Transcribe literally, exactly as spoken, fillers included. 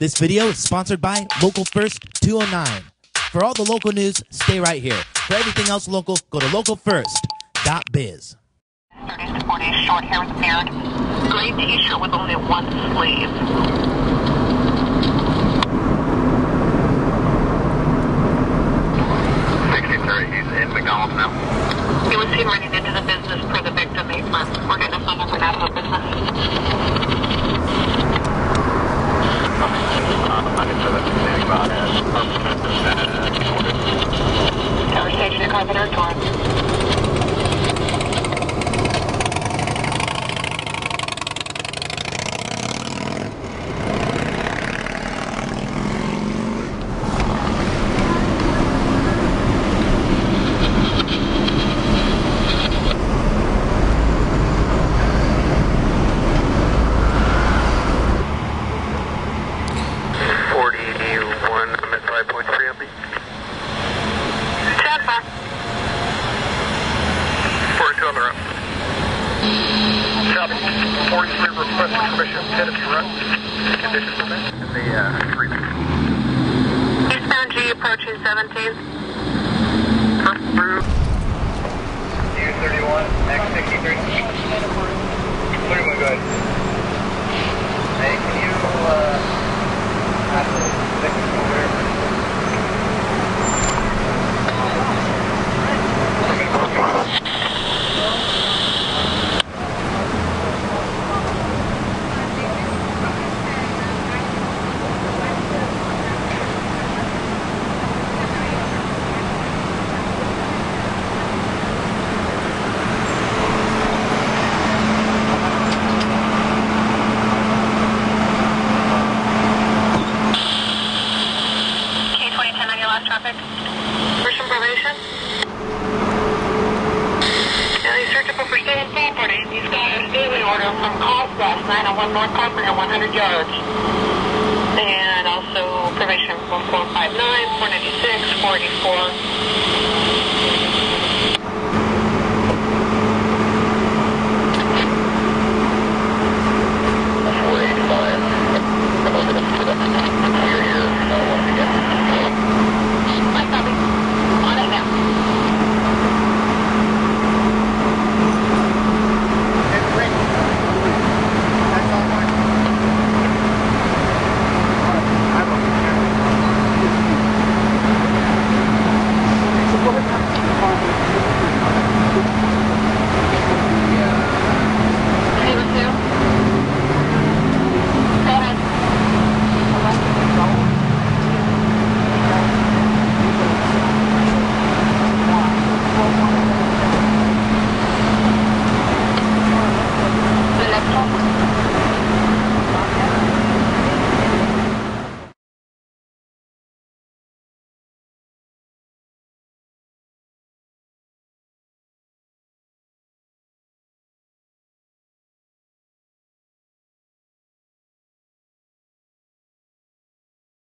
This video is sponsored by Local First two oh nine. For all the local news, stay right here. For everything else local, go to local first dot biz. thirties to forties, short hair with beard, gray t-shirt with only one sleeve. forty-three request permission to run. Conditions in the uh, three. Eastbound G approaching seventies. Through. U thirty-one, max sixty-three. thirty-one, go ahead. Hey, can you uh, have the second over here? One North Carpenter, one hundred yards. And also, permission from four five nine, four ninety-six, four eighty-four.